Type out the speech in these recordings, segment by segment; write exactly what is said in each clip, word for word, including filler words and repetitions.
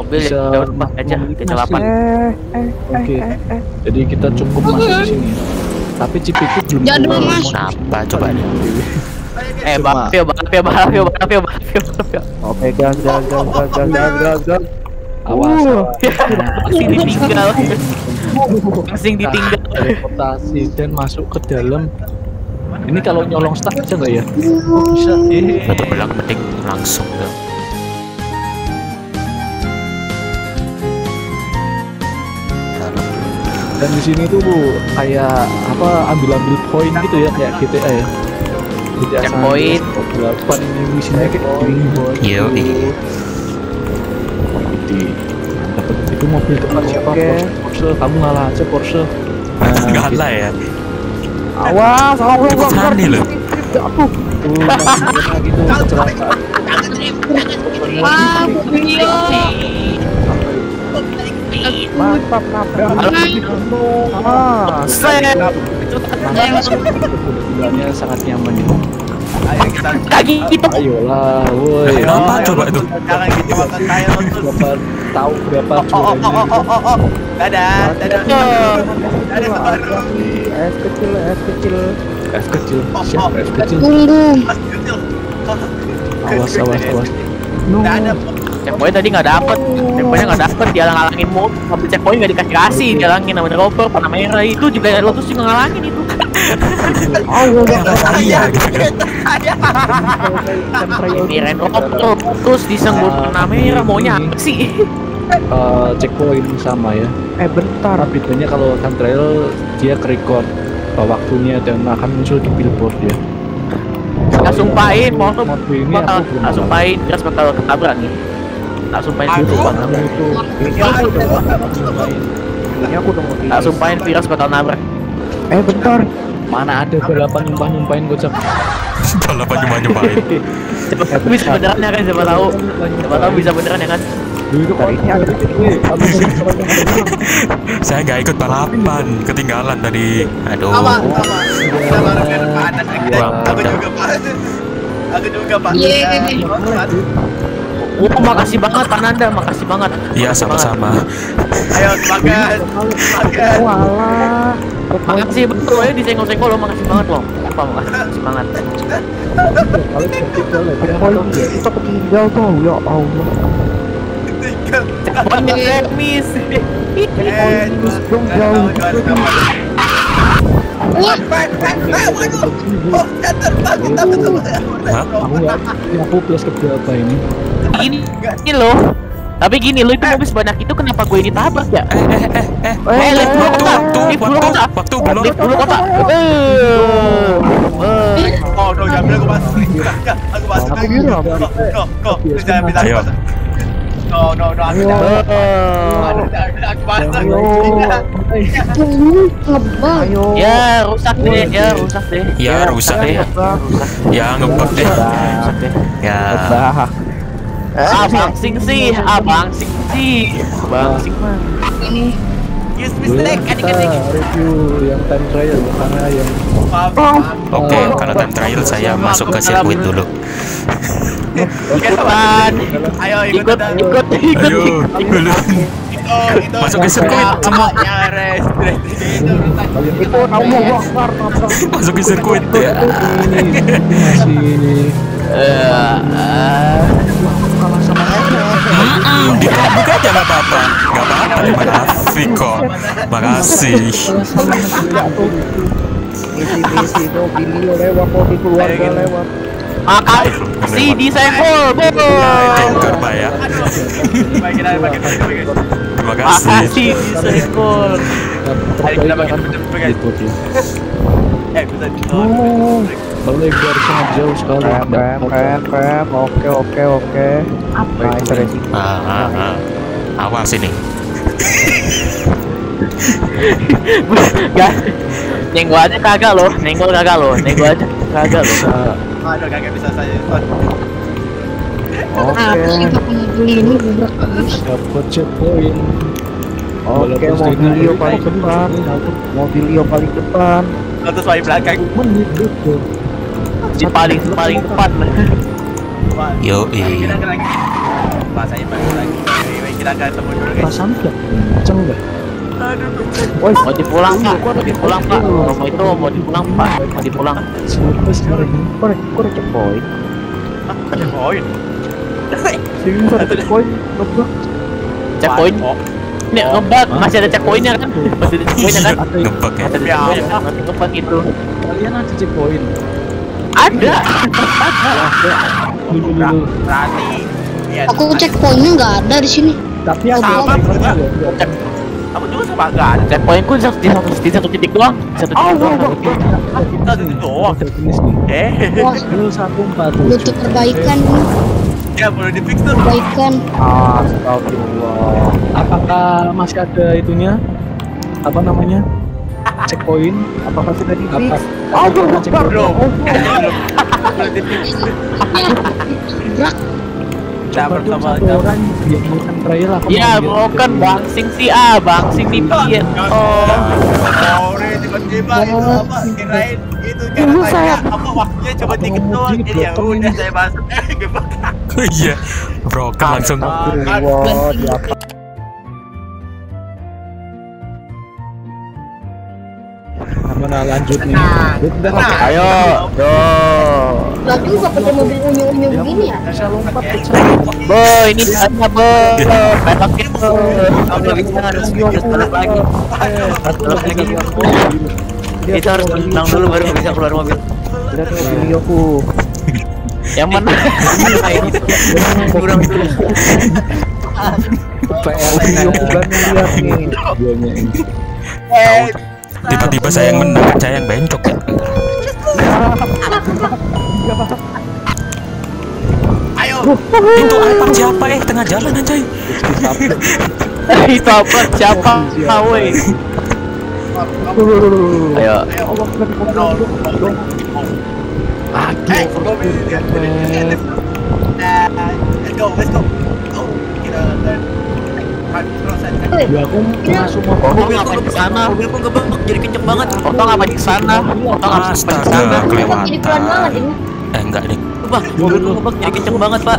mobil bisa ya, udah pas aja kecelakaan. Oke, jadi kita cukup masuk di sini. Tapi Cipiku belum. Jadul mas. Kenapa coba nih? Eh, balap ya, balap ya, balap ya, balap ya, balap ya, balap ya. Oke, gas, gas, gas, gas, gas, gas, gas. Awas. Masih ditinggal. Masih ditinggal. Teleportasi dan masuk ke dalam. Ini kalau nyolong staff aja nggak ya? Oh, bisa. Satu belang petik langsung dong. Dan di sini tuh bu, kayak apa ambil-ambil poin gitu ya, kayak G T A ya. Checkpoint. Delapan ini misinya kayak gini. Iya. Di dapat itu mobil depan siapa? Porsche. Kamu ngalah aja Porsche. Ngalah ya. Awas, awas, awas, awas, awas, awas, awas, awas, ayo kita lagi gitu. Ayolah, woi. Kenapa coba itu? Sekarang kita makan tayang terus. Tahu berapa? Oh oh oh oh oh oh. Dadah, dadah. Ada sebaru. Es kecil, es kecil. Es kecil. Siap, es kecil. Awas, awas, awas. Enggak ada. Checkpoint tadi enggak dapet. Checkpointnya enggak dapet, dia ngalangin mobil. Mobil checkpoint enggak dikasih-kasih, dia ngalangin sama driver warna merah itu juga Lotus juga ngalangin itu. Oh, iya, iya, terus disenggol warna merah maunya apa sih? Checkpoint sama ya. Eh bentar, bedanya kalau Santrail dia kerekord waktunya dan akan muncul di billboard ya. Nggak sumpahin, mau tuh bakal nggak sumpahin, terus bakal ketabrak nih. Nggak sumpahin itu bakal ketabrak. Nggak sumpahin virus bakal nabrak. Eh bentar. Mana ada balapan nyumpah-nyumpahin gocap. Balapan nyumpah-nyumpahin. Bisa beneran ya kan, siapa tahu. Siapa tahu bisa beneran ya kan. Saya nggak ikut balapan, ketinggalan tadi. Aduh. Aku juga Pak. Wow, makasih banget Ananda, makasih banget. Iya, sama-sama. Ayo, semangat. Semangat. Walah. Makasih betul ya disenggol-senggol lo, makasih banget lo. Apa makasih banget. Kalau kita ketinggal tuh, ya Allah. Ketinggal. Banyak remis. Eh, dong jauh. Wah, waduh. Oh, catat banget tapi tuh. Aku plus ke berapa ini? Ini ini loh. Tapi gini lo, itu mobil sebanyak itu kenapa gue ini tabrak ya? Eh eh eh eh. Eh, lift dulu kotak. Lift dulu kotak. Waktu belum. Lift dulu kotak. Eh. Oh, udah jamnya gue masuk. Aku masuk lagi. Kok kok jangan minta pas. No no no, aku jangan. Aku pasang. Ya rusak deh, ya rusak deh. Ya rusak deh. Ya ngebug deh. Ya. Abang sing sih, abang sing sih, abang sing mah. Ini use mistake, adik-adik. Review yang time trial karena yang. Oke, karena time trial saya masuk ke sirkuit dulu. Ikutan, ayo ikut, ikut, ikut, ikut. Masuk ke sirkuit semua. Masuk ke sirkuit ya. Ditabuk aja nggak apa-apa, nggak apa-apa, terima kasih kok, makasih. Makasih disenggol, bongkar pak ya. Terima kasih. Makasih disenggol. Ayo kita makin cepet-cepet guys. Eh bisa di. Balik dari sangat jauh sekali. Rem, rem, rem. Oke, oke, oke. Apa itu? Ah, ah, awas ini. Gak, nenggo aja kagak loh, nenggo kagak loh, nenggo aja kagak loh. Aduh, kagak bisa saya. Oke. Dapat checkpoint. Oke, mobilio paling depan. Mobilio paling depan. Terus paling belakang. Si paling paling tepat. Yo eh. Kita lagi. Kita Kakak temu dulu guys. Pasang enggak? Kenceng enggak? Aduh. Woi, mau dipulang Pak. Mau dipulang Pak. Romo itu mau dipulang Pak. Mau dipulang. Sumpah sekarang. Korek, korek checkpoint. Ah, checkpoint. Sini ada checkpoint. Coba. Checkpoint. Ini ngebug, masih ada checkpointnya kan? Masih ada checkpointnya kan? Ngebug ya. Tapi apa gitu? Kalian ada checkpoint? Ada. Aku checkpointnya nggak ada di sini. Tapi aku juga. Aku juga sama nggak ada. Checkpointku di satu titik doang. Satu titik doang. Eh. Butuh perbaikan. Ya boleh di fix tuh. Perbaikan. Astagfirullah. Apakah masih ada itunya? Apa namanya? Checkpoint? Apakah sudah di fix? Aku belum. Belum di fix. Kita bertemu orang yang bukan trail aku. Ya, bukan bangsing si A, bangsing di B. Oh, sore tiba-tiba itu apa? Kirain itu karena saya apa waktunya coba tiket doang. Jadi ya udah saya masuk. Iya, bro, langsung. Mana lanjut nih? Ayo, do. Lagi nggak pakai mobil unyu-unyu begini ya? Bisa lompat pecah. Bo, ini hanya bo. Petak itu. Kamu lagi harus terus lagi. Terus lagi. Kita harus menang dulu baru bisa keluar mobil. Lihat videoku. Yang mana? Kurang dulu. Videoku banyak lihat nih. Videonya ini. Tiba-tiba saya yang menang, saya yang bencok ya. Ayo, itu apa siapa eh tengah jalan anjay. Itu apa siapa? Woi. Ayo. Ya aku masuk mobil ngapain ke sana? Mobil pun kebengkak jadi kenceng banget. Otong ngapain ke sana? Otong harus ke sana. Kelewatan. Eh enggak deh. Pak, mobil pun kebengkak jadi kenceng banget, Pak.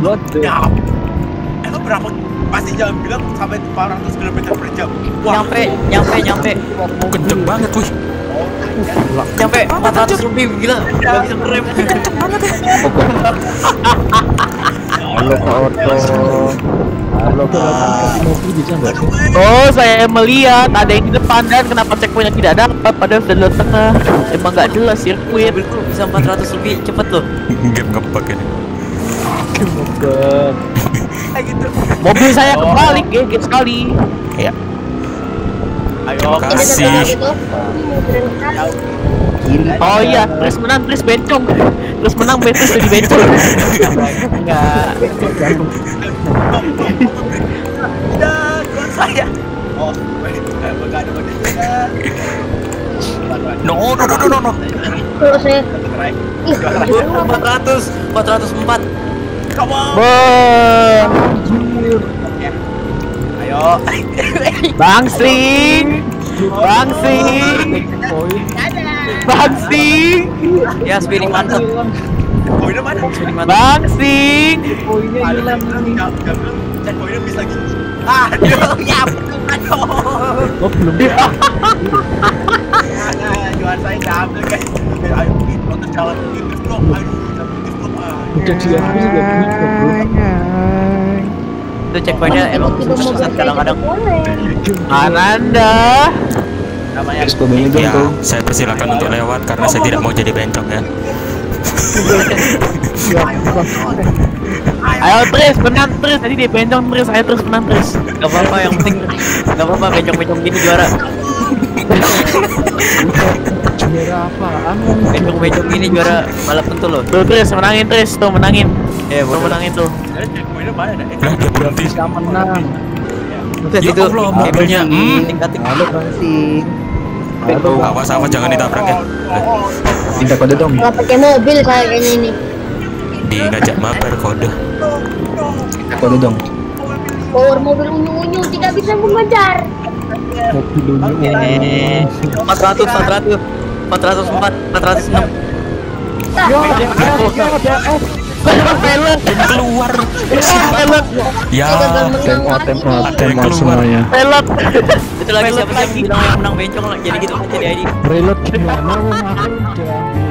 Lot. Itu berapa? Pasti jangan bilang sampai empat ratus kilometer per jam. Nyampe, nyampe, nyampe. Kenceng banget, wih. Nyampe empat ratus lebih gila. Enggak bisa ngerem. Kenceng banget ya. Halo, Otong. Oh, saya melihat ada yang di depan dan kenapa checkpointnya tidak ada? Padahal sudah di tengah. Emang nggak jelas sirkuit. Bisa empat ratus lebih cepet loh. Game ngebug ini. Game ngebug. Mobil saya kebalik, geget sekali. Ya. Terima kasih. Oh iya, terus menang, terus bencong. Terus menang, terus jadi bencong. Enggak. Tidak, bukan saya. Oh, bukan bukan. No, no, no, no, no. empat ratus, empat ratus empat. Come on. Ayo. Bangsing. Bangsing. Bangsing. Ya, spinning mantap. Poinnya mana? Bangsing. Poinnya hilang. Dan poinnya bisa gini. Aduh, ya aduh. Oh, belum. Nah, jual saya double guys. Ayo pergi nonton jalan ini vlog. Aduh, ini vlog. Udah dia aku juga bingung. Itu checkpointnya emang susah kadang-kadang. Ananda. Namanya ya, saya persilakan untuk lewat karena saya tidak mau jadi bencong ya. Ayo terus menang terus tadi dia bencong terus saya terus menang terus. Gak apa-apa yang penting gak apa-apa bencong-bencong gini juara. Juara apaan? Bencong-bencong gini juara balap tentu loh. Tuh terus menangin terus tuh menangin. Eh tuh menangin tuh. Nah dia berhenti. Ya Allah mobilnya tingkat-tingkat. Halo Bangsing. Awas-awas jangan ditabrak ya. Tidak kode dong. Nggak pakai mobil kayaknya ini. Diajak mabar kode. Tidak kode dong. Power mobil unyu-unyu tidak bisa mengejar. Mobil unyu-unyu. empat ratus, empat ratus, empat ratus empat, empat ratus enam. Pelek keluar. Pelek. Ya, tempo tempo tempo semuanya. Pelek. Itu lagi siapa lagi bilang yang menang bencong jadi gitu jadi I D. Reload gimana?